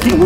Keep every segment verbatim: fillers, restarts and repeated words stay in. Woo!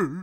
Hmm?